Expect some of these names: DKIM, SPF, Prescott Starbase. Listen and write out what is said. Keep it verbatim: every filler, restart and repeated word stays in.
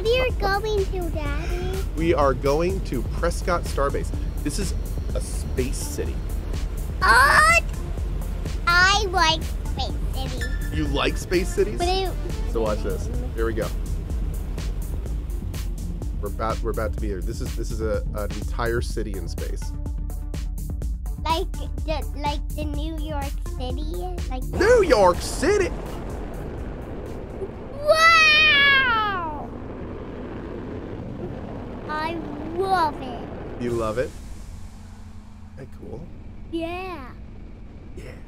What are you going to, Daddy? We are going to Prescott Starbase. This is a space city. Oh, I like space cities. You like space cities? But I, so watch this. Here we go. We're about we're about to be here. This is this is a an entire city in space. Like the like the New York City, like the New York City. Wow! I love it. You love it? Isn't that cool? Yeah. Yeah.